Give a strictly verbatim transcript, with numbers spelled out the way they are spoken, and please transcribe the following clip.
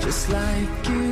Just like you.